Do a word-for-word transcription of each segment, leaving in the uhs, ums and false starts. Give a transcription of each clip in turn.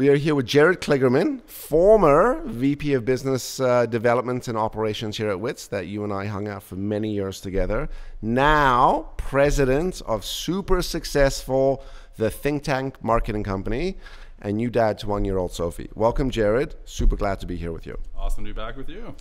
We are here with Jared Kligerman, former V P of Business uh, Development and Operations here at Wits, that you and I hung out for many years together. Now, president of super successful, the think tank marketing company, and new dad to one-year-old Sophie. Welcome, Jared. Super glad to be here with you. Awesome to be back with you.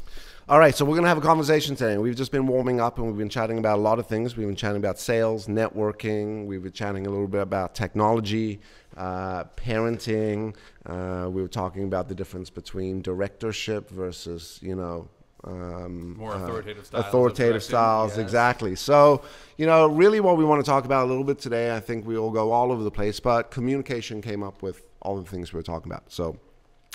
All right, so we're going to have a conversation today. We've just been warming up and we've been chatting about a lot of things. We've been chatting about sales, networking. We've been chatting a little bit about technology. Uh, parenting. Uh, we were talking about the difference between directorship versus, you know, um, more authoritative uh, styles. Authoritative styles, yes. Exactly. So, you know, really what we want to talk about a little bit today, I think we all go all over the place, but communication came up with all the things we were talking about. So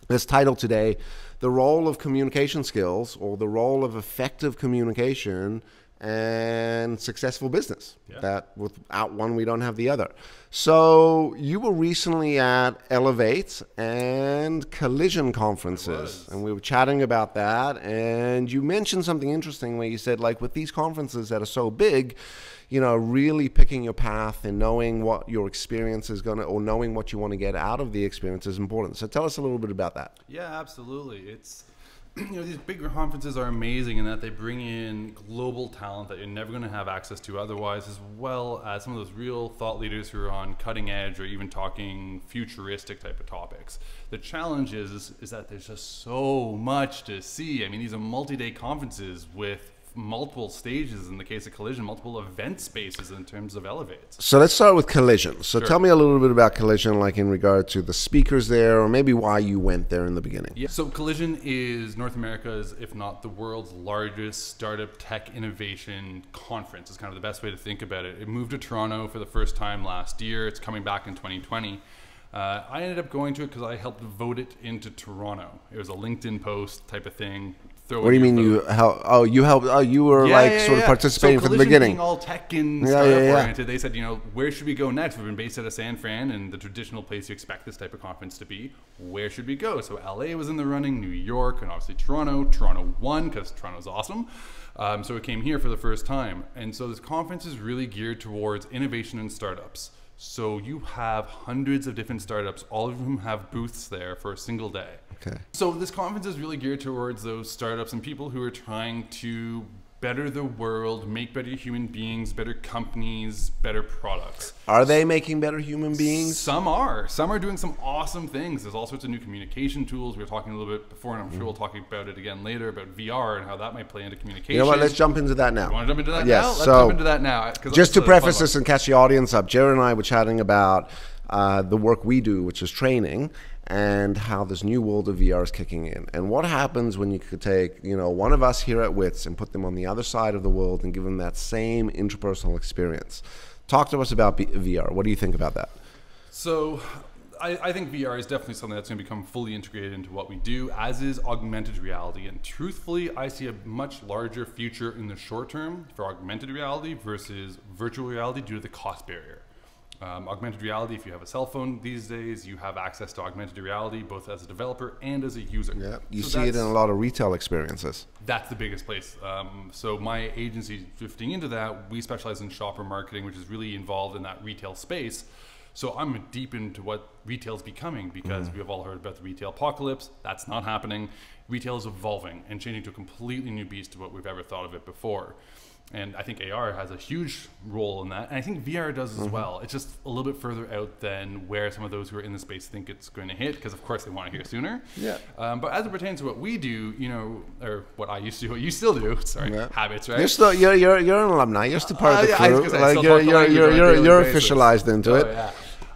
this title today, the role of communication skills, or the role of effective communication and successful business. Yeah. That without one, we don't have the other. So you were recently at Elevate and Collision conferences, and we were chatting about that, and you mentioned something interesting where you said, like, with these conferences that are so big, you know, really picking your path and knowing what your experience is going to, or knowing what you want to get out of the experience is important. So tell us a little bit about that. Yeah, absolutely. It's, you know, these bigger conferences are amazing in that they bring in global talent that you're never going to have access to otherwise, as well as some of those real thought leaders who are on cutting edge or even talking futuristic type of topics. The challenge is, is that there's just so much to see. I mean, these are multi-day conferences with multiple stages, in the case of Collision, multiple event spaces in terms of Elevates. So let's start with Collision. So sure. Tell me a little bit about Collision, like in regard to the speakers there, or maybe why you went there in the beginning. Yeah. So Collision is North America's, if not the world's largest startup tech innovation conference. It's kind of the best way to think about it. It moved to Toronto for the first time last year. It's coming back in twenty twenty. Uh, I ended up going to it because I helped vote it into Toronto. It was a LinkedIn post type of thing. What do you mean you help? Oh, you helped. Oh, you were yeah, like yeah, sort yeah. of participating so from the beginning. Being all tech and yeah, startup yeah, yeah. oriented. They said, you know, where should we go next? We've been based out of San Fran and the traditional place you expect this type of conference to be. Where should we go? So L A was in the running, New York, and obviously Toronto. Toronto won because Toronto's awesome. Um, so it came here for the first time. And so this conference is really geared towards innovation and startups. So you have hundreds of different startups, all of whom have booths there for a single day. Okay. So this conference is really geared towards those startups and people who are trying to better the world, make better human beings, better companies, better products. Are they making better human beings? Some are. Some are doing some awesome things. There's all sorts of new communication tools. We were talking a little bit before, and I'm mm-hmm. sure we'll talk about it again later, about V R and how that might play into communication. You know what? Let's jump into that now. You want to jump into that yes. now? Let's so, jump into that now. Just to preface this and catch the audience up, Jared and I were chatting about uh, the work we do, which is training, and how this new world of V R is kicking in. And what happens when you could take, you know, one of us here at Wits and put them on the other side of the world and give them that same interpersonal experience. Talk to us about V R. What do you think about that? So I, I think V R is definitely something that's going to become fully integrated into what we do, as is augmented reality. And truthfully, I see a much larger future in the short term for augmented reality versus virtual reality due to the cost barrier. Um, augmented reality, if you have a cell phone these days, you have access to augmented reality both as a developer and as a user. Yeah, you so see it in a lot of retail experiences. That's the biggest place. Um, so my agency, drifting into that, we specialize in shopper marketing, which is really involved in that retail space. So I'm deep into what retail's becoming, because mm-hmm. we have all heard about the retail apocalypse. That's not happening. Retail is evolving and changing to a completely new beast of what we've ever thought of it before. And I think A R has a huge role in that. And I think V R does as mm-hmm. well. It's just a little bit further out than where some of those who are in the space think it's going to hit, because of course they want to hear sooner. Yeah. Um, but as it pertains to what we do, you know, or what I used to do, what you still do, sorry, yeah. habits, right? You're still, you're, you're, you're an alumni. You're still part uh, of the crew. Yeah, like you're, you're, you're, you're, you're officialized into oh, it. Yeah.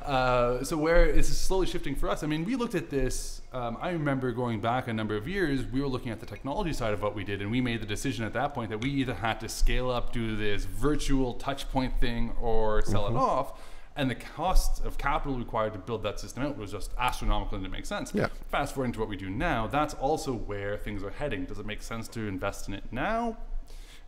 Uh, so where it's slowly shifting for us. I mean, we looked at this, um, I remember going back a number of years, we were looking at the technology side of what we did, and we made the decision at that point that we either had to scale up, do this virtual touch point thing, or sell mm-hmm. it off. And the cost of capital required to build that system out was just astronomical, and it makes sense. Yeah. Fast forward into what we do now, that's also where things are heading. Does it make sense to invest in it now?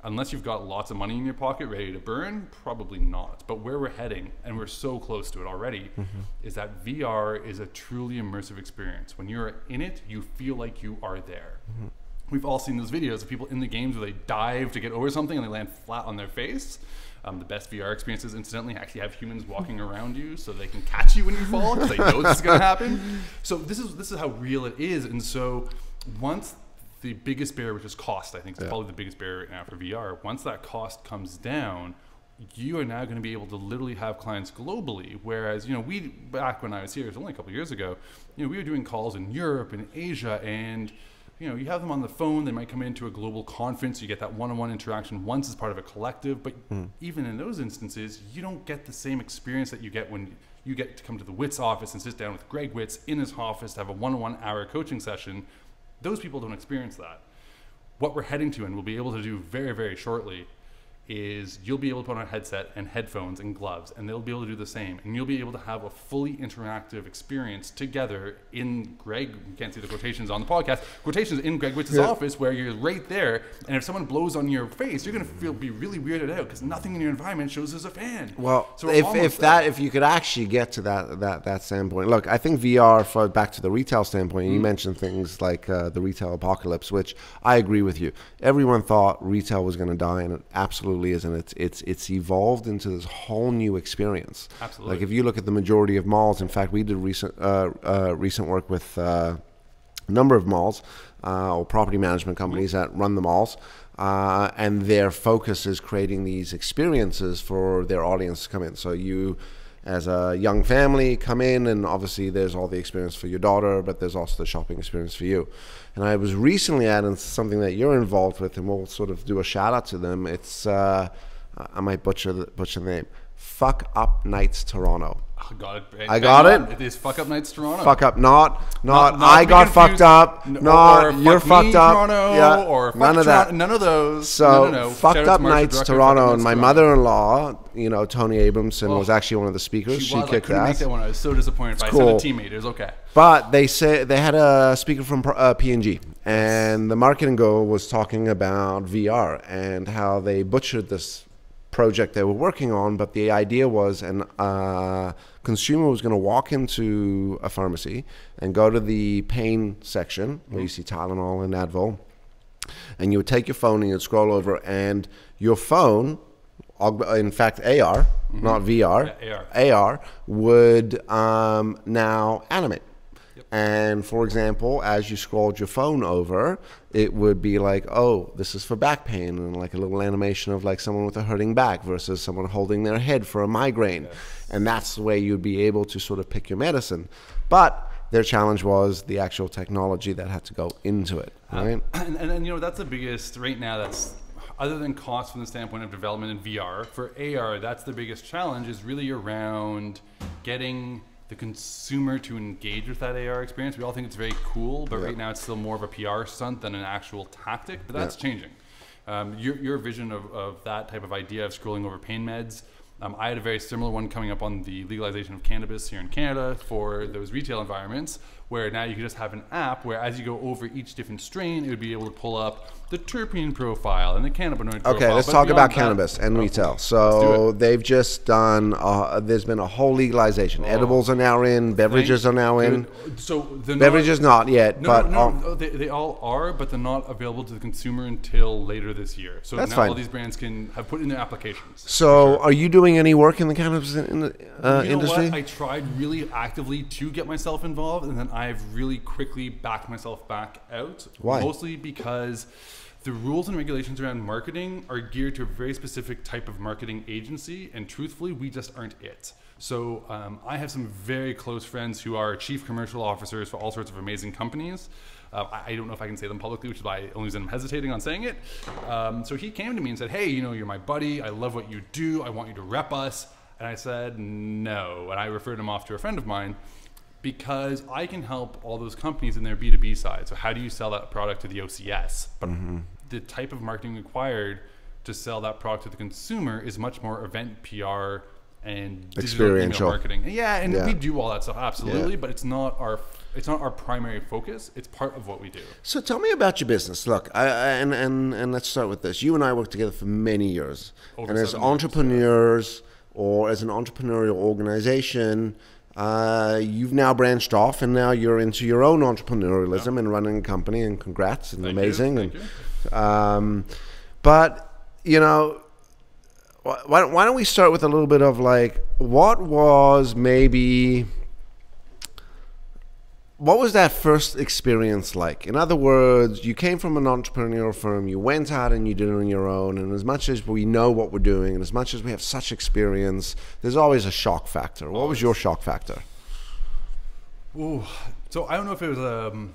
Unless you've got lots of money in your pocket ready to burn, probably not. But where we're heading, and we're so close to it already, mm-hmm. is that V R is a truly immersive experience. When you're in it, you feel like you are there. Mm-hmm. we've all seen those videos of people in the games where they dive to get over something and they land flat on their face. Um, the best V R experiences, incidentally, actually have humans walking around you so they can catch you when you fall because they know this is going to happen. So this is this is how real it is. And so once the biggest barrier, which is cost, I think is yeah. probably the biggest barrier right now for V R, once that cost comes down, you are now going to be able to literally have clients globally. Whereas, you know, we, back when I was here, it was only a couple of years ago, you know, we were doing calls in Europe and Asia, and you know, you have them on the phone, they might come into a global conference, you get that one-on-one interaction once as part of a collective, but mm. even in those instances, you don't get the same experience that you get when you get to come to the Witz office and sit down with Greg Witz in his office to have a one-on-one hour coaching session. Those people don't experience that. What we're heading to, and we'll be able to do very, very shortly, is you'll be able to put on a headset and headphones and gloves, and they'll be able to do the same, and you'll be able to have a fully interactive experience together in Greg, you can't see the quotations on the podcast, quotations in Greg Witz's yeah. office, where you're right there, and if someone blows on your face, you're going to feel be really weirded out because nothing in your environment shows there's a fan. Well, so if, if that, if you could actually get to that that that standpoint, look, I think V R, for back to the retail standpoint, mm-hmm. you mentioned things like uh, the retail apocalypse, which I agree with you. Everyone thought retail was going to die, and it absolutely isn't. It's it's it's evolved into this whole new experience. Absolutely. Like if you look at the majority of malls, in fact, we did recent uh, uh, recent work with uh, a number of malls uh, or property management companies that run the malls, uh, and their focus is creating these experiences for their audience to come in. So you, as a young family, come in, and obviously there's all the experience for your daughter, but there's also the shopping experience for you. And I was recently adding something that you're involved with, and we'll sort of do a shout out to them. It's uh, I might butcher the, butcher the name. Fuckup Nights Toronto. I got it. I got it. It is Fuckup Nights Toronto. Fuck up, not, not, not, not I got fucked up, not you're fucked up, yeah, or none of that, none of those. So Fuckup Nights Toronto, and my mother-in-law, you know, Tony Abramson was actually one of the speakers. She kicked ass. I couldn't make that one. I was so disappointed. If I said a teammate, it was okay. But they say they had a speaker from uh, P and G, and the marketing goal was talking about V R and how they butchered this project they were working on, but the idea was an uh, consumer was going to walk into a pharmacy and go to the pain section mm-hmm. where you see Tylenol and Advil, and you would take your phone and you'd scroll over, and your phone, in fact A R, mm-hmm. not V R, yeah, A R. A R would um, now animate. And for example, as you scrolled your phone over, it would be like, oh, this is for back pain, and like a little animation of like someone with a hurting back versus someone holding their head for a migraine. Yes. And that's the way you'd be able to sort of pick your medicine. But their challenge was the actual technology that had to go into it. Right? Um, and, and, and you know, that's the biggest right now, that's other than cost from the standpoint of development in V R, for A R, that's the biggest challenge, is really around getting the consumer to engage with that A R experience. We all think it's very cool, but yeah. right now it's still more of a P R stunt than an actual tactic, but that's yeah. changing. Um, your, your vision of, of that type of idea of scrolling over pain meds, um, I had a very similar one coming up on the legalization of cannabis here in Canada for those retail environments, where now you can just have an app where as you go over each different strain, it would be able to pull up the terpene profile and the cannabinoid profile. Okay, let's but talk about that, cannabis and oh, retail. So they've just done, uh, there's been a whole legalization. Oh. Edibles are now in, beverages Thanks. are now in. So beverages not, not yet, no, but. No, no, no they, they all are, but they're not available to the consumer until later this year. So that's now fine. All these brands can have put in their applications. So sure. Are you doing any work in the cannabis in the, uh, you know industry? What? I tried really actively to get myself involved, and then I I've really quickly backed myself back out. Why? Mostly because the rules and regulations around marketing are geared to a very specific type of marketing agency, and truthfully, we just aren't it. So um, I have some very close friends who are chief commercial officers for all sorts of amazing companies. Uh, I, I don't know if I can say them publicly, which is why I only am hesitating on saying it. Um, so he came to me and said, hey, you know, you're my buddy. I love what you do. I want you to rep us. And I said, no. And I referred him off to a friend of mine, because I can help all those companies in their B two B side. So how do you sell that product to the O C S? But mm-hmm. the type of marketing required to sell that product to the consumer is much more event P R and digital email marketing. Yeah, and yeah. we do all that stuff, absolutely, yeah. but it's not our it's not our primary focus. It's part of what we do. So tell me about your business. Look, I, I, and, and, and let's start with this. You and I worked together for many years. Over and as entrepreneurs years, yeah. or as an entrepreneurial organization, Uh, you've now branched off, and now you're into your own entrepreneurialism yeah. and running a company. And congrats, and thank amazing. You, thank and, you. Um, but you know, why don't, why don't we start with a little bit of like, what was maybe, what was that first experience like? In other words, you came from an entrepreneurial firm, you went out and you did it on your own, and as much as we know what we're doing, and as much as we have such experience, there's always a shock factor. What was your shock factor? Ooh, so I don't know if it was a, um,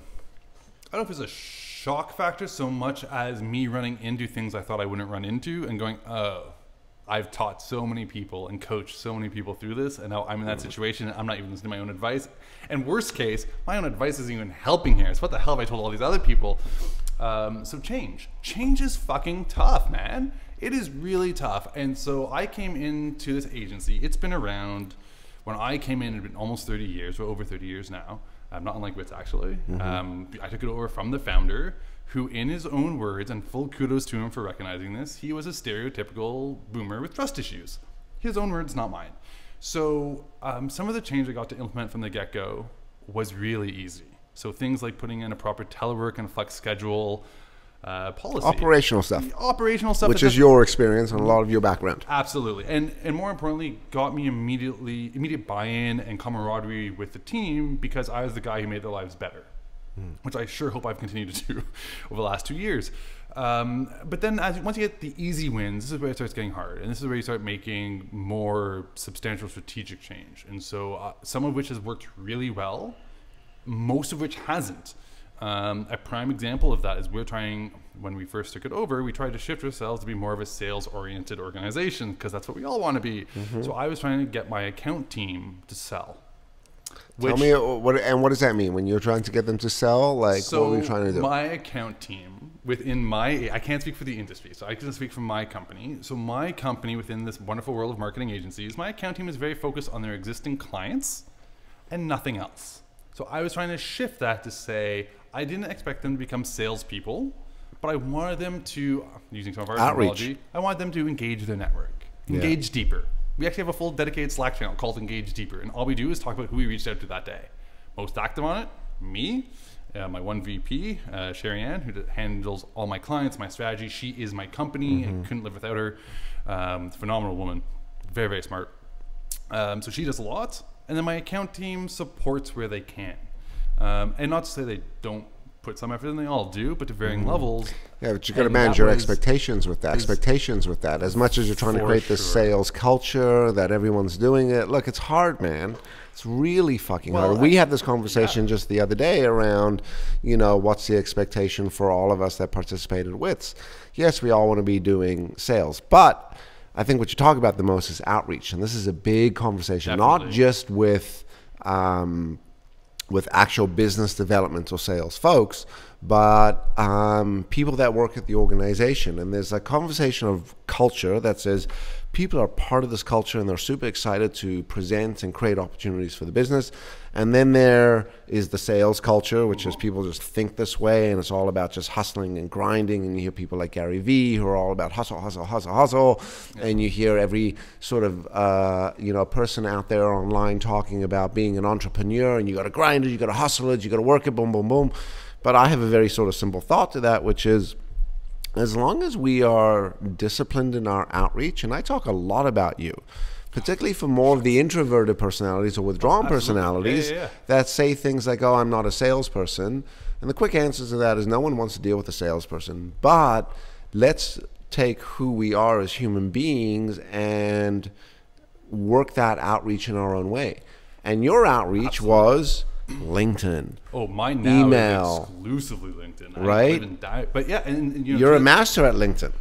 I don't know if it was a shock factor so much as me running into things I thought I wouldn't run into and going, oh, I've taught so many people and coached so many people through this, and now I'm in that situation and I'm not even listening to my own advice. And worst case, my own advice isn't even helping here. It's what the hell have I told all these other people? Um, so change. Change is fucking tough, man. It is really tough. And so I came into this agency. It's been around, when I came in, it had been almost thirty years, or over thirty years now. I'm not unlike Witz, actually. Mm-hmm. um, I took it over from the founder, who in his own words, and full kudos to him for recognizing this, he was a stereotypical boomer with trust issues. His own words, not mine. So um, some of the change I got to implement from the get-go was really easy. So things like putting in a proper telework and flex schedule uh, policy. Operational stuff. The operational stuff. Which is your experience and a lot of your background. Absolutely. And, and more importantly, got me immediately immediate buy-in and camaraderie with the team, because I was the guy who made their lives better. Which I sure hope I've continued to do over the last two years. Um, but then as, once you get the easy wins, this is where it starts getting hard. And this is where you start making more substantial strategic change. And so uh, some of which has worked really well, most of which hasn't. Um, a prime example of that is we're trying, when we first took it over, we tried to shift ourselves to be more of a sales-oriented organization, because that's what we all want to be. Mm-hmm. So I was trying to get my account team to sell. Which, Tell me, what, and what does that mean when you're trying to get them to sell? Like, so what were you trying to do? My account team within my, I can't speak for the industry, so I can speak for my company. So my company within this wonderful world of marketing agencies, my account team is very focused on their existing clients and nothing else. So I was trying to shift that to say, I didn't expect them to become salespeople, but I wanted them to, using some of our technology, I wanted them to engage their network, engage yeah. deeper. We actually have a full dedicated Slack channel called Engage Deeper, and all we do is talk about who we reached out to that day. Most active on it, me, uh, my one V P, uh, Sherrianne, who handles all my clients, my strategy. She is my company, mm-hmm. and couldn't live without her. Um, phenomenal woman, very, very smart. Um, so she does a lot, and then my account team supports where they can. Um, and not to say they don't put some effort in, they all do, but to varying mm-hmm. levels. Yeah, but you got to manage your expectations with that. Expectations with that. As much as you're trying to create this sure. sales culture that everyone's doing it. Look, it's hard, man. It's really fucking well, hard. I, we had this conversation yeah. just the other day around, you know, what's the expectation for all of us that participated in Wits? Yes, we all want to be doing sales, but I think what you talk about the most is outreach, and this is a big conversation, Definitely. not just with. Um, with actual business development or sales folks, but um, people that work at the organization. And there's a conversation of culture that says people are part of this culture and they're super excited to present and create opportunities for the business. And then there is the sales culture, which is people just think this way and it's all about just hustling and grinding. And you hear people like Gary Vee who are all about hustle, hustle, hustle, hustle. And you hear every sort of, uh, you know, person out there online talking about being an entrepreneur and you got to grind it, you got to hustle it, you got to work it, boom, boom, boom. But I have a very sort of simple thought to that, which is, as long as we are disciplined in our outreach, and I talk a lot about you, particularly for more of the introverted personalities or withdrawn Absolutely. personalities yeah, yeah, yeah. that say things like, oh, I'm not a salesperson. And the quick answer to that is no one wants to deal with a salesperson, but let's take who we are as human beings and work that outreach in our own way. And your outreach Absolutely. was LinkedIn. Oh, mine now email. is exclusively LinkedIn. Right? I die. But yeah, and, and you know, you're a master at LinkedIn.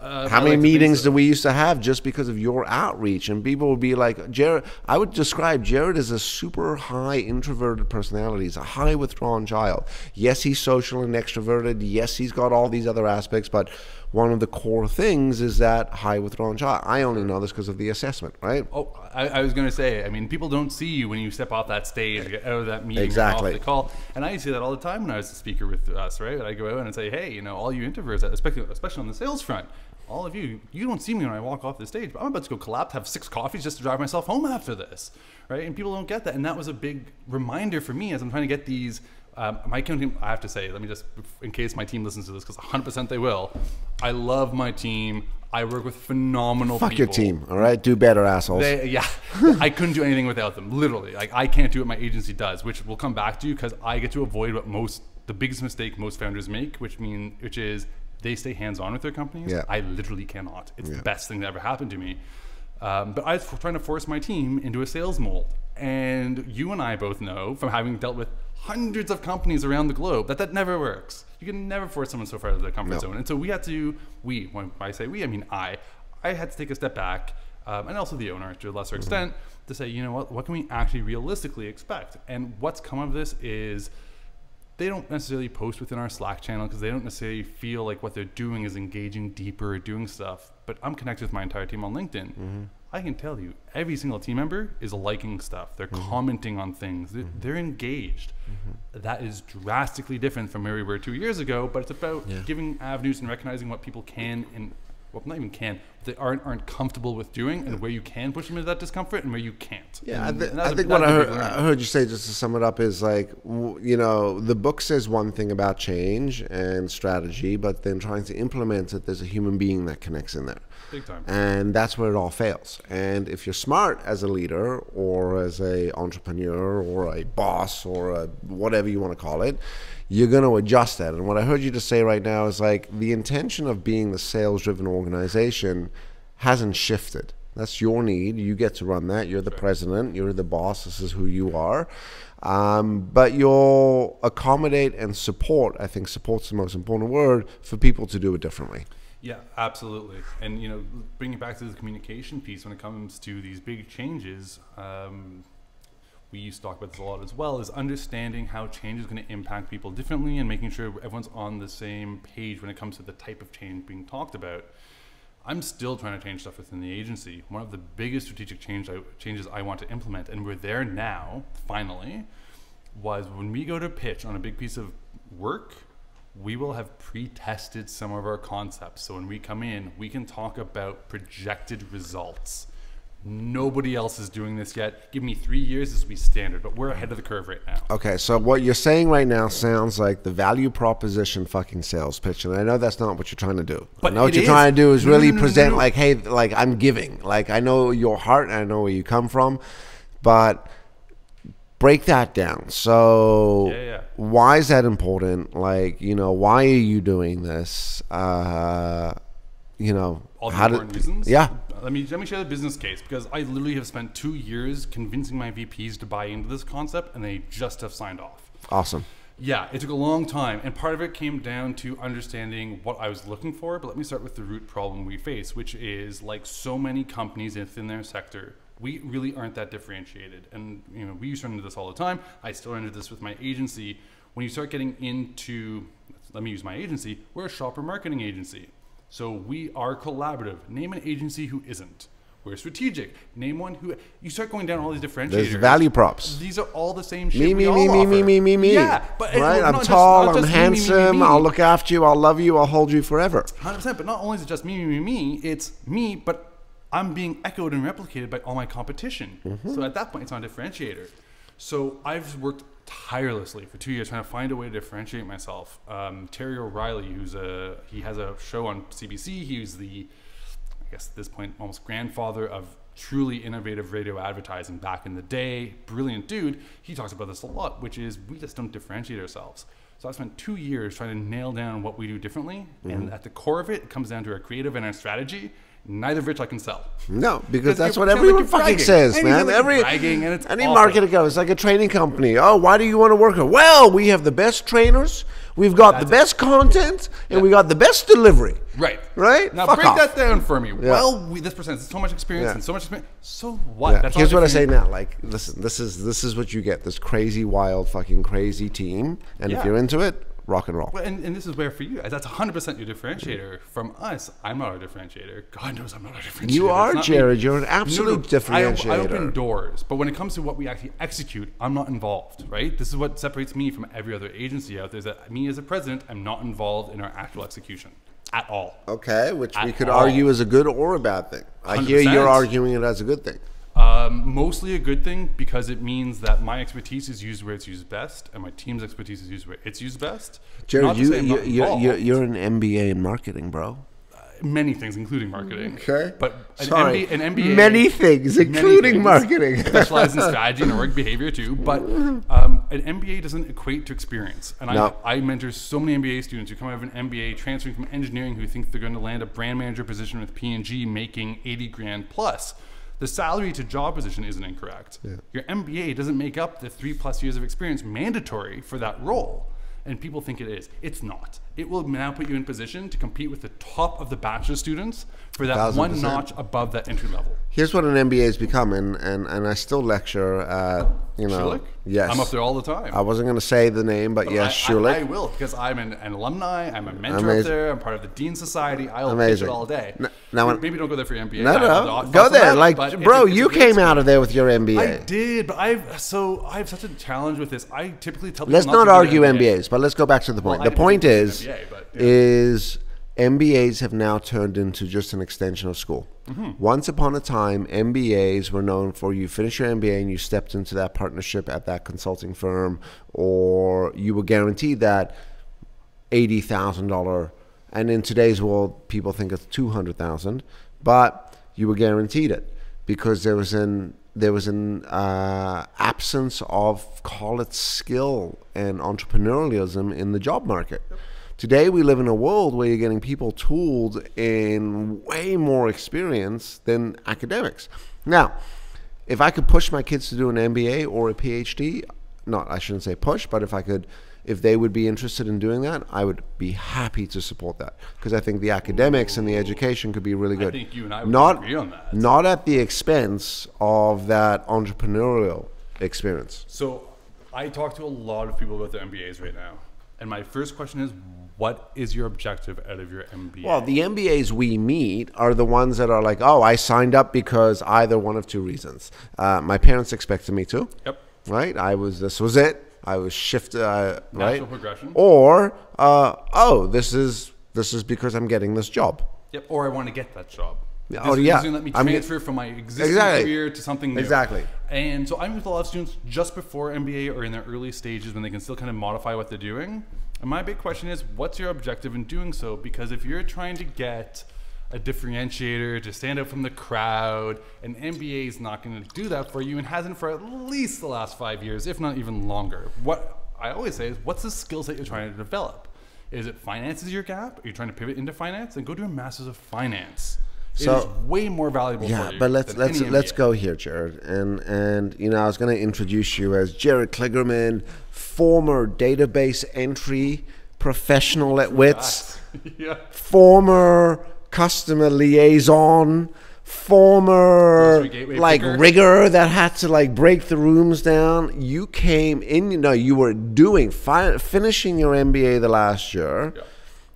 Uh, How I many like meetings so. do we used to have just because of your outreach? And people would be like, Jared, I would describe Jared as a super high introverted personality. He's a high withdrawn child. Yes, he's social and extroverted. Yes, he's got all these other aspects, but one of the core things is that high withdrawn child. I only know this because of the assessment, right? Oh, I, I was going to say, I mean, people don't see you when you step off that stage, get out of that meeting, exactly. off the call. And I used to see that all the time when I was a speaker with us, right? I go out and say, hey, you know, all you introverts, especially, especially on the sales front, all of you, you don't see me when I walk off the stage, but I'm about to go collapse, have six coffees just to drive myself home after this, right? And people don't get that. And that was a big reminder for me as I'm trying to get these, um, my team, I have to say, let me just, in case my team listens to this, because one hundred percent they will, I love my team. I work with phenomenal Fuck people. Fuck your team, all right? Do better, assholes. They, yeah, I couldn't do anything without them, literally. Like, I can't do what my agency does, which we'll come back to, because I get to avoid what most, the biggest mistake most founders make, which mean, which is, they stay hands-on with their companies. Yeah. I literally cannot. It's yeah. the best thing that ever happened to me. Um, but I was trying to force my team into a sales mold. And you and I both know from having dealt with hundreds of companies around the globe that that never works. You can never force someone so far out of their comfort no. zone. And so we had to, we, when I say we, I mean I, I had to take a step back, um, and also the owner to a lesser extent, mm-hmm. to say, you know what, what can we actually realistically expect? And what's come of this is, they don't necessarily post within our Slack channel because they don't necessarily feel like what they're doing is engaging deeper or doing stuff. But I'm connected with my entire team on LinkedIn. Mm-hmm. I can tell you, every single team member is liking stuff. They're mm-hmm. commenting on things. They're, mm-hmm. they're engaged. Mm-hmm. That is drastically different from where we were two years ago, but it's about yeah. giving avenues and recognizing what people can and, well, not even can, they aren't aren't comfortable with doing, and where you can push them into that discomfort and where you can't. Yeah, I, th I think a, what I heard, I heard you say, just to sum it up, is like, you know, the book says one thing about change and strategy, but then trying to implement it, there's a human being that connects in there. Big time. And that's where it all fails. And if you're smart as a leader or as a entrepreneur or a boss or a whatever you want to call it, you're going to adjust that. And what I heard you just say right now is like, the intention of being the sales-driven organization hasn't shifted. That's your need. You get to run that. You're the president. You're the boss. This is who you are. Um, but you'll accommodate and support, I think support's the most important word, for people to do it differently. Yeah, absolutely. And, you know, bringing it back to the communication piece when it comes to these big changes, um, we used to talk about this a lot as well, is understanding how change is going to impact people differently and making sure everyone's on the same page when it comes to the type of change being talked about. I'm still trying to change stuff within the agency. One of the biggest strategic change I, changes I want to implement, and we're there now, finally, was when we go to pitch on a big piece of work, we will have pre-tested some of our concepts. So when we come in, we can talk about projected results. Nobody else is doing this yet. Give me three years, this will be standard, but we're ahead of the curve right now. Okay, so what you're saying right now sounds like the value proposition fucking sales pitch, and I know that's not what you're trying to do. But I know what you're is. trying to do is really no, no, no, present no, no. like, hey, like I'm giving. Like I know your heart and I know where you come from, but break that down. So yeah, yeah. why is that important? Like, you know, why are you doing this? Uh, you know, all the important reasons? Yeah. Let me, let me share the business case, because I literally have spent two years convincing my V Ps to buy into this concept, and they just have signed off. Awesome. Yeah, it took a long time, and part of it came down to understanding what I was looking for, but let me start with the root problem we face, which is, like so many companies within their sector, we really aren't that differentiated. And you know, we used to run into this all the time. I still run into this with my agency. When you start getting into, let me use my agency, we're a shopper marketing agency. So we are collaborative. Name an agency who isn't. We're strategic. Name one who... You start going down all these differentiators. There's value props. These are all the same shit. Me, me, me, me, me, me, me, me. Yeah, but right? It, I'm just, tall, I'm handsome, me, me, me, me. I'll look after you, I'll love you, I'll hold you forever. one hundred percent, but not only is it just me, me, me, me, it's me, but I'm being echoed and replicated by all my competition. Mm-hmm. So at that point, it's not a differentiator. So I've worked tirelessly for two years trying to find a way to differentiate myself. Um, Terry O'Reilly, who's a he has a show on C B C. He's the, I guess at this point, almost grandfather of truly innovative radio advertising back in the day. Brilliant dude. He talks about this a lot, which is we just don't differentiate ourselves. So I spent two years trying to nail down what we do differently. Mm-hmm. And at the core of it, it comes down to our creative and our strategy. Neither of which I can sell. No, because that's what everyone like fucking says, and man. Like Every bragging and it's any awful. marketer goes like a training company. Oh, why do you want to work here? Well, we have the best trainers, we've got that's the best it. content, yeah. and we got the best delivery. Right, right. Now Fuck break off. that down for me. Yeah. Well, we, this person has so much experience yeah. and so much experience. So what? Yeah. That's Here's what I say now. Like, listen, this is this is what you get. This crazy, wild, fucking crazy team, and yeah. if you're into it. Rock and roll. Well, and, and this is where for you, that's one hundred percent your differentiator. From us, I'm not a differentiator. God knows I'm not a differentiator. You are, Jared. Me. You're an absolute no, differentiator. I, I open doors, but when it comes to what we actually execute, I'm not involved, right? This is what separates me from every other agency out there, is that me as a president, I'm not involved in our actual execution. at all. Okay, which at we could all. argue is a good or a bad thing. I one hundred percent. Hear you're arguing it as a good thing. Um, mostly a good thing, because it means that my expertise is used where it's used best, and my team's expertise is used where it's used best. Jared, you, you, you're, you're, you're an M B A in marketing, bro. Uh, many things, including marketing. Okay. But an, Sorry. M B A, an M B A... Many things, including many things, marketing. Specialized in strategy and org behavior, too. But um, an M B A doesn't equate to experience. And no. I, I mentor so many M B A students who come out of an M B A transferring from engineering who think they're going to land a brand manager position with P and G making eighty grand plus. The salary to job position isn't incorrect. Yeah. Your M B A doesn't make up the three plus years of experience mandatory for that role. And people think it is. It's not. It will now put you in position to compete with the top of the bachelor students for that one percent. notch above that entry level. Here's what an M B A has become, and, and, and I still lecture at, you know. Schulich? Yes. I'm up there all the time. I wasn't going to say the name, but, but yes, Schulich. I, I will, because I'm an, an alumni, I'm a mentor Amazing. up there, I'm part of the Dean Society, I'll Amazing. pitch it all day. No, now maybe, maybe don't go there for your M B A. No, no, go there. Like, bro, it's, it's you came experience. out of there with your M B A. I did, but I've, so I have such a challenge with this. I typically tell people Let's not, not argue M B As, but let's go back to the point. Well, the point is, M B A, but, yeah. is M B As have now turned into just an extension of school. Mm-hmm. Once upon a time, M B As were known for you finish your M B A and you stepped into that partnership at that consulting firm, or you were guaranteed that eighty thousand dollars. And in today's world, people think it's two hundred thousand dollars, but you were guaranteed it because there was an there was an uh, absence of, call it, skill and entrepreneurialism in the job market. Yep. Today we live in a world where you're getting people tooled in way more experience than academics. Now, if I could push my kids to do an M B A or a PhD, not, I shouldn't say push, but if I could, if they would be interested in doing that, I would be happy to support that, because I think the academics Ooh. and the education could be really good. I think you and I would not, agree on that. Not at the expense of that entrepreneurial experience. So I talk to a lot of people about their M B As right now. And my first question is, what is your objective out of your M B A? Well, the M B As we meet are the ones that are like, oh, I signed up because either one of two reasons. Uh, my parents expected me to. Yep. Right? I was, this was it. I was shifted, uh, right? Natural progression. Or, uh, oh, this is, this is because I'm getting this job. Yep. Or I want to get that job. This oh, yeah. This is going to let me transfer I mean, from my existing exactly. career to something new. Exactly. And so I'm with a lot of students just before M B A or in their early stages when they can still kind of modify what they're doing. And my big question is, what's your objective in doing so? Because if you're trying to get a differentiator to stand out from the crowd, an M B A is not going to do that for you and hasn't for at least the last five years, if not even longer. What I always say is, what's the skill set you're trying to develop? Is it finance is your gap? Are you trying to pivot into finance? Then go do a master's of finance. So, it is way more valuable yeah, for you. But let's let's let's go here, Jared. And and you know, I was going to introduce you as Jared Kligerman, former database entry professional at Wits, yeah. former customer liaison, former like picker. rigger that had to like break the rooms down. You came in, you know, you were doing fi finishing your M B A the last year. Yeah.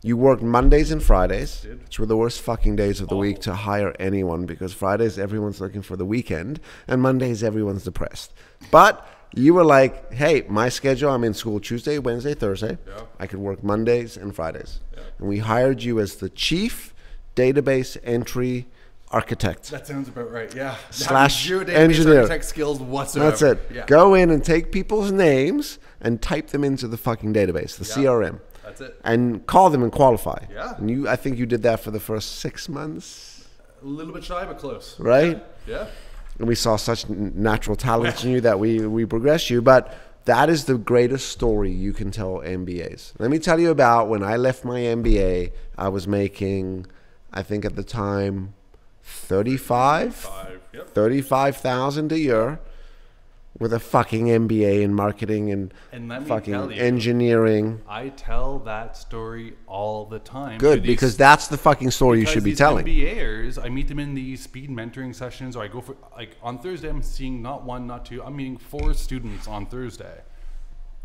You worked Mondays and Fridays, which were the worst fucking days of the oh. week to hire anyone, because Fridays, everyone's looking for the weekend, and Mondays, everyone's depressed. But you were like, hey, my schedule, I'm in school Tuesday, Wednesday, Thursday. Yeah. I could work Mondays and Fridays. Yeah. And we hired you as the chief database entry architect. That sounds about right, yeah. Slash engineer. Database architect skills whatsoever. That's it. Yeah. Go in and take people's names and type them into the fucking database, the yeah. C R M. That's it. And call them and qualify. Yeah. And you, I think you did that for the first six months. A little bit shy, but close. Right? Yeah. yeah. And we saw such natural talent in you that we, we progressed you. But that is the greatest story you can tell M B As. Let me tell you about when I left my M B A, I was making, I think at the time, thirty-five thousand dollars yep. thirty-five thousand a year. With a fucking M B A in marketing and, and let me fucking tell you, engineering. I tell that story all the time. Good, these, because that's the fucking story you should be telling. M B As, I meet them in these speed mentoring sessions, or I go for, like, on Thursday, I'm seeing not one, not two, I'm meeting four students on Thursday.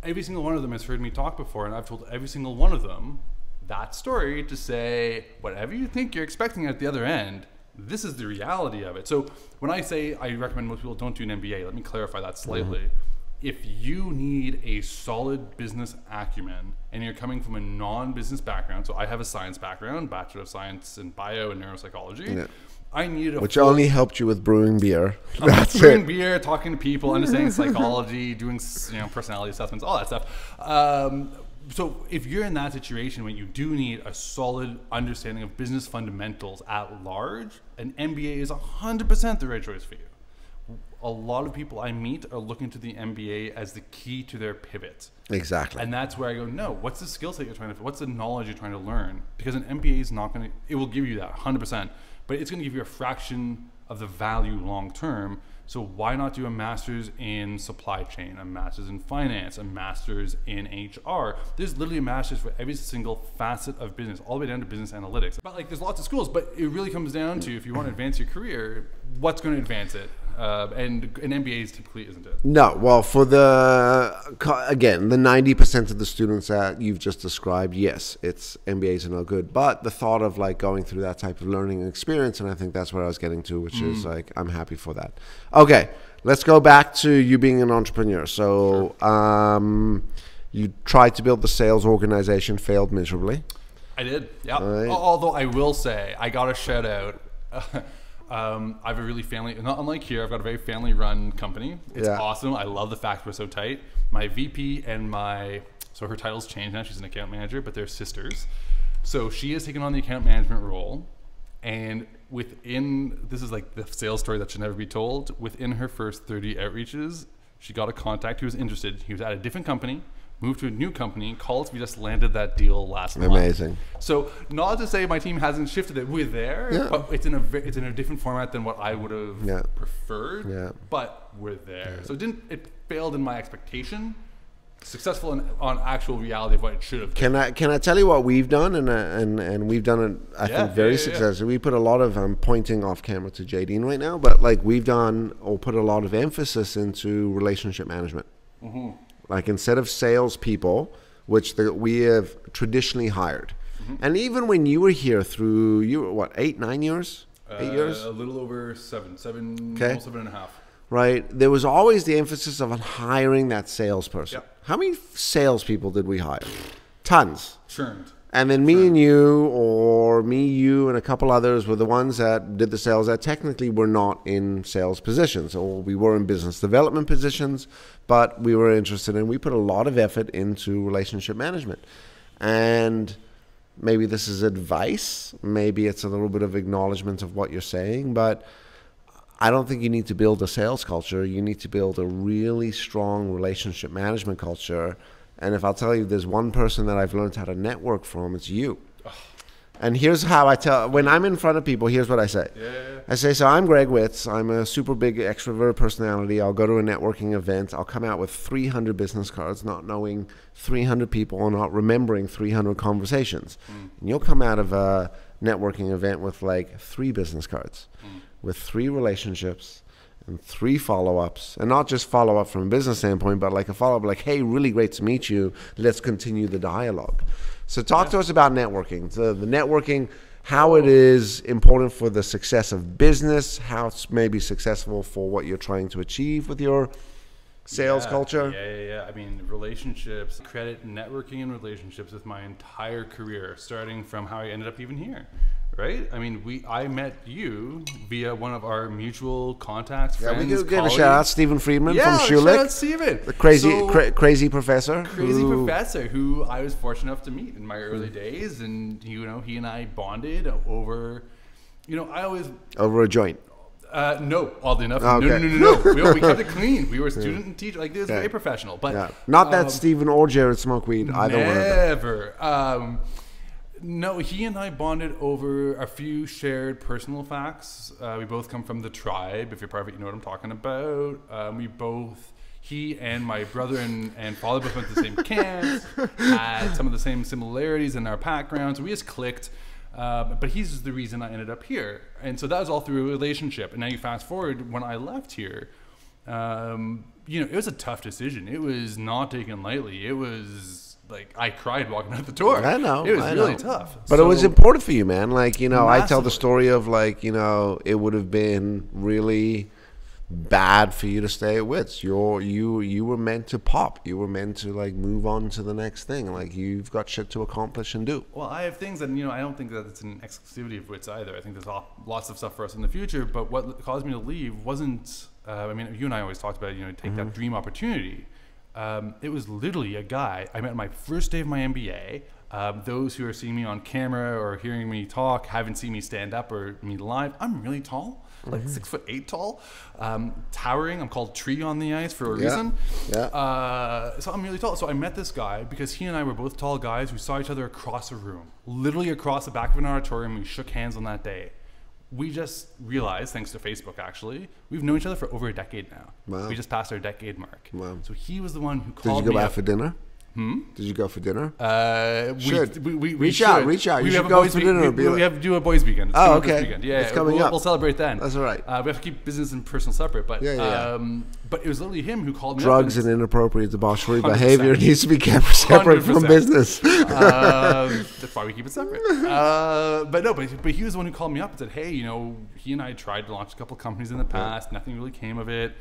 Every single one of them has heard me talk before, and I've told every single one of them that story to say, whatever you think you're expecting at the other end, this is the reality of it. So when I say I recommend most people don't do an M B A, let me clarify that slightly. Mm-hmm. if you need a solid business acumen and you're coming from a non-business background, so I have a science background, Bachelor of Science in Bio and Neuropsychology. Yeah. I needed a Which full, only helped you with brewing beer. Um, That's brewing it. beer, talking to people, understanding psychology, doing you know personality assessments, all that stuff. Um, so if you're in that situation when you do need a solid understanding of business fundamentals at large, an M B A is one hundred percent the right choice for you. A lot of people I meet are looking to the M B A as the key to their pivot. Exactly. And that's where I go, no, what's the skill set you're trying to, what's the knowledge you're trying to learn? Because an M B A is not going to, it will give you that one hundred percent, but it's going to give you a fraction of the value long term. So why not do a master's in supply chain, a master's in finance, a master's in H R? There's literally a master's for every single facet of business, all the way down to business analytics. But like, there's lots of schools, but it really comes down to if you want to advance your career, what's going to advance it? Uh, and an M B A is typically isn't it? No. Well, for the again, the ninety percent of the students that you've just described, yes, it's M B As are no good. But the thought of like going through that type of learning experience, and I think that's what I was getting to, which mm. is like I'm happy for that. Okay, let's go back to you being an entrepreneur. So sure. um, you tried to build the sales organization, failed miserably. I did, yeah. Right. Although I will say, I got a shout out. um, I have a really family, not unlike here, I've got a very family-run company. It's yeah. awesome. I love the fact we're so tight. My V P and my, so her title's changed now. She's an account manager, but they're sisters. So she has taken on the account management role. And within, this is like the sales story that should never be told, within her first thirty outreaches, she got a contact who was interested. He was at a different company, moved to a new company, called, we just landed that deal last Amazing. month. Amazing. So not to say my team hasn't shifted it, we're there, yeah. but it's in, a, it's in a different format than what I would have yeah. preferred, yeah. but we're there. Yeah. So it, didn't, it failed in my expectation. Successful in, on actual reality of what it should have been. Can I can I tell you what we've done and uh, and and we've done it I yeah, think very yeah, successfully. Yeah. We put a lot of I'm um, pointing off camera to Jadeen right now, but like we've done or put a lot of emphasis into relationship management. Mm-hmm. Like instead of salespeople, which the, we have traditionally hired, mm-hmm. and even when you were here through you were, what eight nine years, uh, eight years, a little over seven seven okay. almost seven and a half. Right, there was always the emphasis of hiring that salesperson. Yep. How many salespeople did we hire? Tons. Churned. And then me Churned. and you, or me, you, and a couple others were the ones that did the sales that technically were not in sales positions, or we were in business development positions, but we were interested in. We put a lot of effort into relationship management. And maybe this is advice. Maybe it's a little bit of acknowledgement of what you're saying, but I don't think you need to build a sales culture. You need to build a really strong relationship management culture. And if I'll tell you, there's one person that I've learned how to network from, it's you. Ugh. And here's how I tell, when I'm in front of people, here's what I say. Yeah, yeah, yeah. I say, so I'm Greg Witz. I'm a super big extrovert personality. I'll go to a networking event. I'll come out with three hundred business cards, not knowing three hundred people or not remembering three hundred conversations. Mm. And you'll come out of a networking event with like three business cards. Mm. With three relationships and three follow-ups, and not just follow-up from a business standpoint, but like a follow-up like, hey, really great to meet you. Let's continue the dialogue. So talk yeah. to us about networking, so the networking, how it is important for the success of business, how it's maybe successful for what you're trying to achieve with your sales yeah, culture. Yeah, yeah, yeah. I mean, relationships, credit networking and relationships with my entire career, starting from how I ended up even here. Right? I mean, we. I met you via one of our mutual contacts, friends, colleagues. Yeah, we give a shout out, Stephen Friedman yeah, from Schulich. Yeah, shout out Stephen. The crazy, so, cra crazy professor. Crazy who, professor who I was fortunate enough to meet in my early days, and you know, he and I bonded over. You know, I always over a joint. Uh, no, oddly enough, okay. no, no, no, no, no. We, we kept it clean. We were student yeah. and teacher. Like this, yeah. very professional. But yeah. not that um, Stephen or Jared smoke weed. Either one of them. Never. Um, No, he and I bonded over a few shared personal facts. Uh, we both come from the tribe. If you're private, you know what I'm talking about. Um, we both, he and my brother and, and father both went to the same camps, had some of the same similarities in our backgrounds. So we just clicked. Uh, but he's the reason I ended up here. And so that was all through a relationship. And now you fast forward, when I left here, um, you know, it was a tough decision. It was not taken lightly. It was... Like, I cried walking out the door. I know. It was I really know. tough. But so, it was important for you, man. Like, you know, massively. I tell the story of, like, you know, it would have been really bad for you to stay at Wits. You're you you were meant to pop. You were meant to like move on to the next thing. Like you've got shit to accomplish and do. Well, I have things, and you know I don't think that it's an exclusivity of Wits either. I think there's lots of stuff for us in the future. But what caused me to leave wasn't. Uh, I mean, you and I always talked about you know take mm-hmm. that dream opportunity. Um, it was literally a guy I met my first day of my M B A. Um, those who are seeing me on camera or hearing me talk haven't seen me stand up or me live. I'm really tall, like mm-hmm. six foot eight tall, um, towering. I'm called Tree on the Ice for a yeah. reason. Yeah. Uh, so I'm really tall. So I met this guy because he and I were both tall guys who saw each other across a room, literally across the back of an auditorium. We shook hands on that day. We just realized, thanks to Facebook actually, we've known each other for over a decade now. Wow. We just passed our decade mark. Wow. So he was the one who called me. Did you go out for dinner? Hmm? Did you go for dinner? Uh, we, should. We, we, we reach should. out, reach out. We you should go for dinner. We, we, be like... we have to do a boys' weekend. It's oh, okay. Weekend. Yeah, it's coming we'll, up. We'll celebrate then. That's all right. Uh, we have to keep business and personal separate. But yeah, yeah, um, yeah. But it was literally him who called me. Drugs up and, and inappropriate debauchery behavior needs to be kept separate one hundred percent. From business. uh, that's why we keep it separate. Uh, but no, but but he was the one who called me up and said, "Hey, you know, he and I tried to launch a couple of companies in the past. Yeah. Nothing really came of it."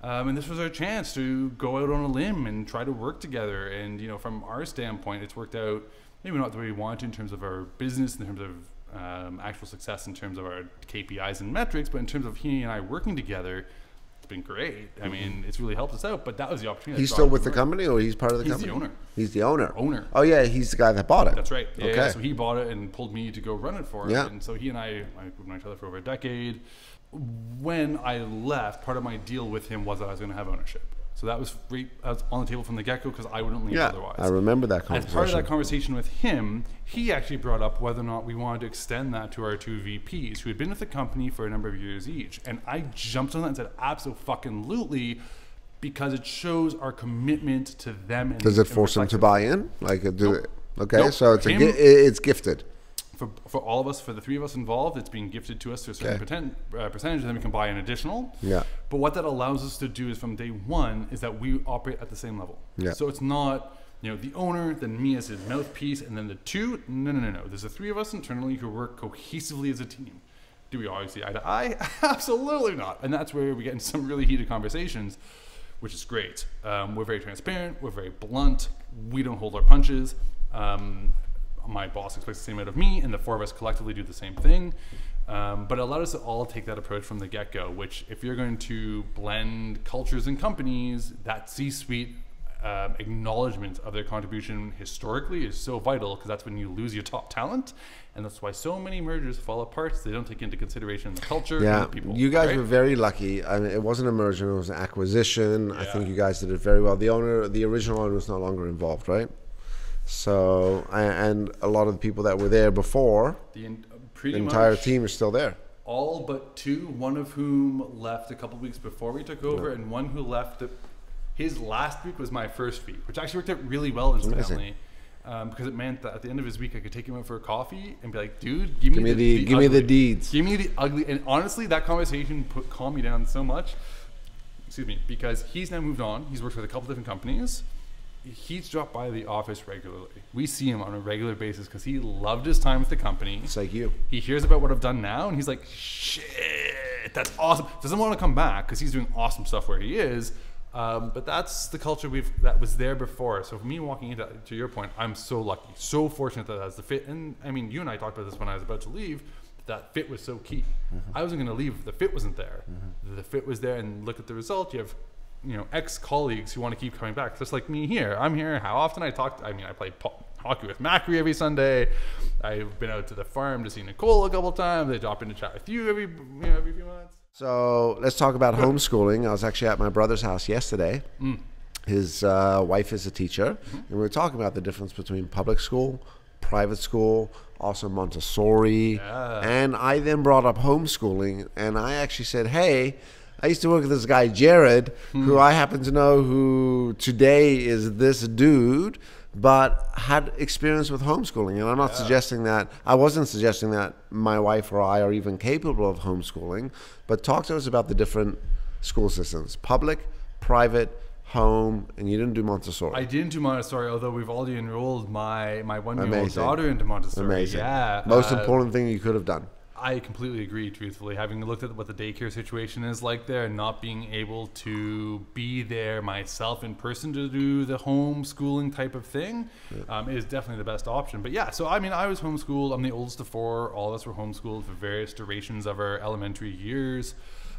Um, and this was our chance to go out on a limb and try to work together. And, you know, from our standpoint, it's worked out maybe not the way we wanted to in terms of our business, in terms of um, actual success, in terms of our K P Is and metrics. But in terms of he and I working together, it's been great. I mean, it's really helped us out. But that was the opportunity. He's still with the company, or he's part of the company? He's the owner. He's the owner. Owner. Oh, yeah. He's the guy that bought it. That's right. Yeah, okay. Yeah, so he bought it and pulled me to go run it for him. Yeah. And so he and I, like, we've known each other for over a decade. When I left, part of my deal with him was that I was going to have ownership. So that was, re I was on the table from the get-go because I wouldn't leave yeah, otherwise. I remember that conversation. As part of that conversation with him, he actually brought up whether or not we wanted to extend that to our two V Ps who had been with the company for a number of years each. And I jumped on that and said, absolutely, because it shows our commitment to them. And does it force them to buy in? Like, do nope. it, okay, nope. so it's, a, it's gifted. For, for all of us, for the three of us involved, it's being gifted to us to a certain okay. percent, uh, percentage, and then we can buy an additional. Yeah. But what that allows us to do is from day one is that we operate at the same level. Yeah. So it's not, you know, the owner, then me as his mouthpiece, and then the two. No, no, no, no. There's the three of us internally who work cohesively as a team. Do we always see eye to eye? Absolutely not. And that's where we get in some really heated conversations, which is great. Um, we're very transparent. We're very blunt. We don't hold our punches. Um, My boss expects the same out of me, and the four of us collectively do the same thing. Um, but it allowed us to all take that approach from the get-go, which if you're going to blend cultures and companies, that C-suite um, acknowledgement of their contribution historically is so vital, because that's when you lose your top talent. And that's why so many mergers fall apart. So they don't take into consideration the culture yeah. and the people. You guys right? were very lucky. I mean, it wasn't a merger, it was an acquisition. Yeah. I think you guys did it very well. The owner, the original owner was no longer involved, right? So, and a lot of the people that were there before, the, in, the entire team is still there. All but two, one of whom left a couple of weeks before we took over, yeah. and one who left, the, his last week was my first week, which actually worked out really well incidentally. Um, because it meant that at the end of his week, I could take him out for a coffee and be like, dude, give me, give me the, the, the give ugly. me the deeds. Give me the ugly. And honestly, that conversation put, calmed me down so much, excuse me, because he's now moved on. He's worked with a couple of different companies. He's dropped by the office regularly. We see him on a regular basis because he loved his time with the company. It's like you. He hears about what I've done now, and he's like, shit, that's awesome. Doesn't want to come back because he's doing awesome stuff where he is. Um, but that's the culture we've that was there before. So for me walking into, to your point, I'm so lucky, so fortunate that that's the fit. And I mean, you and I talked about this when I was about to leave. That fit was so key. Mm-hmm. I wasn't going to leave if the fit wasn't there. Mm-hmm. The fit was there, and look at the result. You have you know, ex-colleagues who want to keep coming back, just like me here. I'm here. How often I talk? To, I mean, I play hockey with Macri every Sunday. I've been out to the farm to see Nicole a couple times. They drop in to chat with you every, you know, every few months. So let's talk about homeschooling. I was actually at my brother's house yesterday. Mm. His uh, wife is a teacher, mm-hmm. and we were talking about the difference between public school, private school, also Montessori, yeah. and I then brought up homeschooling, and I actually said, hey. I used to work with this guy, Jared, hmm. who I happen to know who today is this dude, but had experience with homeschooling. And I'm not yeah. suggesting that, I wasn't suggesting that my wife or I are even capable of homeschooling, but talk to us about the different school systems, public, private, home, and you didn't do Montessori. I didn't do Montessori, although we've already enrolled my, my one-year-old daughter into Montessori. Amazing. Yeah. Most uh, important thing you could have done. I completely agree, truthfully. Having looked at what the daycare situation is like there and not being able to be there myself in person to do the homeschooling type of thing, yeah. um, is definitely the best option. But yeah, so I mean, I was homeschooled. I'm the oldest of four. All of us were homeschooled for various durations of our elementary years.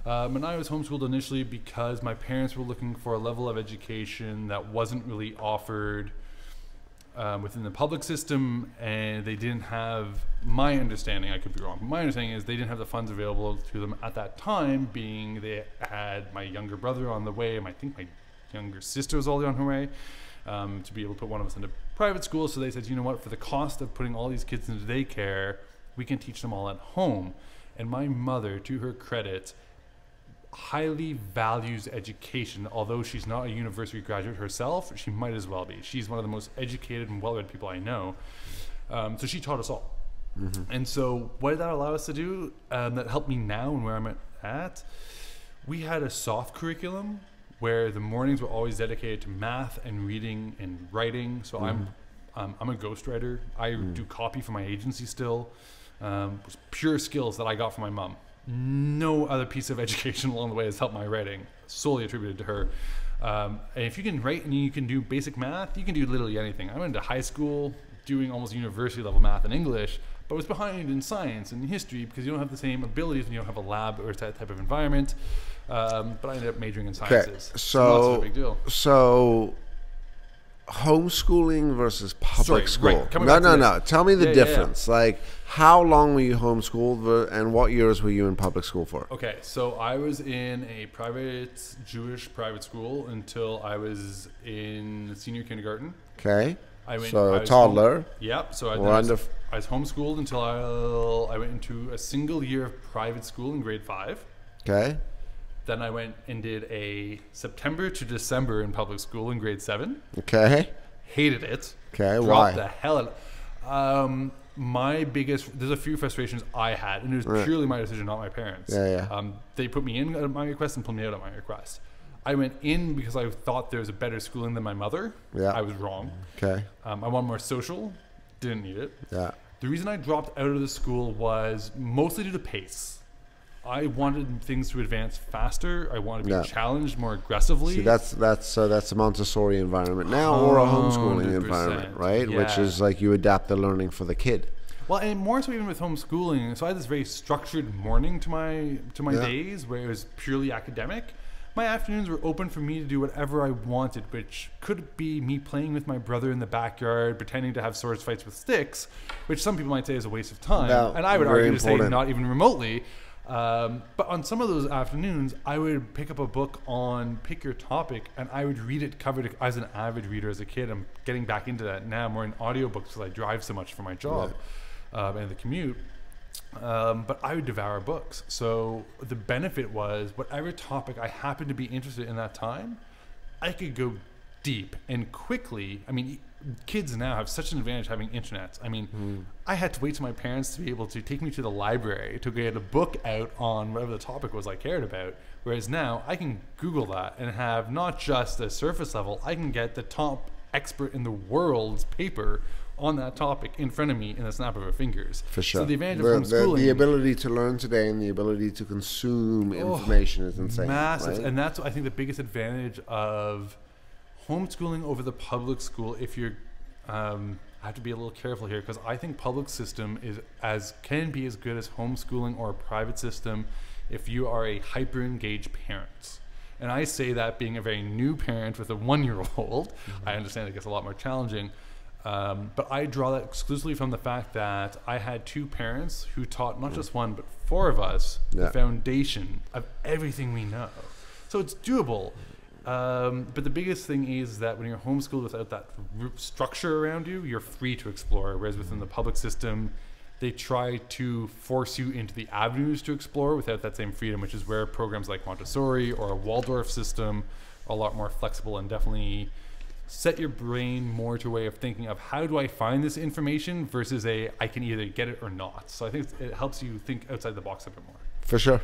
Um, and I was homeschooled initially because my parents were looking for a level of education that wasn't really offered Um, within the public system, and they didn't have, my understanding, I could be wrong, but my understanding is they didn't have the funds available to them at that time, being they had my younger brother on the way, and I think my younger sister was already on her way, um, to be able to put one of us into private school. So they said, you know what, for the cost of putting all these kids into daycare, we can teach them all at home. And my mother, to her credit, highly values education. Although she's not a university graduate herself, she might as well be. She's one of the most educated and well-read people I know. Um, so she taught us all. Mm-hmm. And so what did that allow us to do um, that helped me now and where I'm at? We had a soft curriculum where the mornings were always dedicated to math and reading and writing. So mm-hmm. I'm, um, I'm a ghostwriter. I mm-hmm. do copy for my agency still. Um, it was pure skills that I got from my mom. No other piece of education along the way has helped my writing, solely attributed to her. Um, and if you can write and you can do basic math, you can do literally anything. I went to high school doing almost university level math and English, but was behind in science and history because you don't have the same abilities when you don't have a lab or that type of environment. Um, but I ended up majoring in sciences. Okay, so, so that's a big deal. So homeschooling versus public Sorry, school. Right, no, no, no. Tell me the yeah, difference. Yeah, yeah. Like, how long were you homeschooled and what years were you in public school for? Okay, so I was in a private Jewish private school until I was in senior kindergarten. Okay. I went, so I toddler. Yep. So I, was, I was homeschooled until I, I went into a single year of private school in grade five. Okay. Then I went and did a September to December in public school in grade seven. Okay. Hated it. Okay, dropped why? the hell out of um, my biggest, there's a few frustrations I had, and it was right. purely my decision, not my parents. Yeah, yeah. Um, they put me in at my request and pulled me out at my request. I went in because I thought there was a better schooling than my mother. Yeah. I was wrong. Okay. Um, I wanted more social. Didn't need it. Yeah. The reason I dropped out of the school was mostly due to pace. I wanted things to advance faster. I wanted to be yeah. challenged more aggressively. See, that's that's uh, that's a Montessori environment now, oh, or a homeschooling one hundred percent. Environment, right? Yeah. Which is like you adapt the learning for the kid. Well, and more so even with homeschooling. So I had this very structured morning to my to my yeah. days where it was purely academic. My afternoons were open for me to do whatever I wanted, which could be me playing with my brother in the backyard, pretending to have sword fights with sticks, which some people might say is a waste of time, no, and I would argue important. to say not even remotely. Um, but on some of those afternoons, I would pick up a book on pick your topic and I would read it cover to cover. I was an avid reader as a kid. I'm getting back into that now, more in audiobooks because I drive so much for my job right. um, and the commute. Um, but I would devour books. So the benefit was whatever topic I happened to be interested in that time, I could go deep and quickly. I mean, kids now have such an advantage having internet. I mean, mm. I had to wait for my parents to be able to take me to the library to get a book out on whatever the topic was I cared about. Whereas now I can Google that and have not just the surface level, I can get the top expert in the world's paper on that topic in front of me in the snap of our fingers. For sure. So the advantage the, of homeschooling, the, the ability to learn today and the ability to consume oh, information is insane. Massive. Right? And that's, I think, the biggest advantage of homeschooling over the public school. If you're, um, I have to be a little careful here because I think public system is as can be as good as homeschooling or a private system if you are a hyper engaged parent. And I say that being a very new parent with a one year old, mm-hmm. I understand it gets a lot more challenging. Um, but I draw that exclusively from the fact that I had two parents who taught not just one, but four of us yeah. the foundation of everything we know. So it's doable. Um, but the biggest thing is that when you're homeschooled without that structure around you, you're free to explore. Whereas within the public system, they try to force you into the avenues to explore without that same freedom, which is where programs like Montessori or a Waldorf system are a lot more flexible and definitely set your brain more to a way of thinking of how do I find this information versus a I can either get it or not. So I think it helps you think outside the box a bit more. For sure.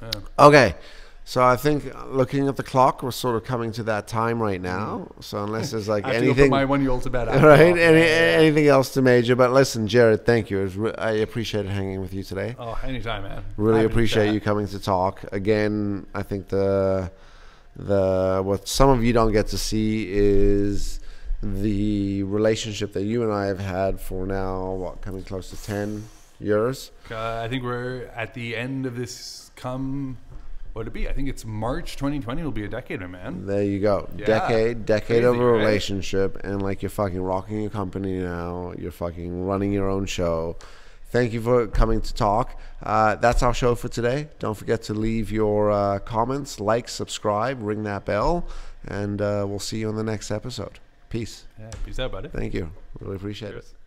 Yeah. Okay. So I think looking at the clock, we're sort of coming to that time right now. So unless there's like I have anything, to go put my one-year-old to bed. Right? Any, anything else to major? But listen, Jared, thank you. It was re I appreciate hanging with you today. Oh, anytime, man. Really Happy appreciate you coming to talk again. I think the the what some of you don't get to see is the relationship that you and I have had for now, what, coming close to ten years. Uh, I think we're at the end of this come. What would it be? I think it's March twenty twenty will be a decade, man. There you go. Yeah. Decade, decade Crazy, of a relationship. Right? And like you're fucking rocking your company now. You're fucking running your own show. Thank you for coming to talk. Uh, that's our show for today. Don't forget to leave your uh, comments, like, subscribe, ring that bell. And uh, we'll see you on the next episode. Peace. Yeah, peace out, buddy. Thank you. Really appreciate Cheers. it.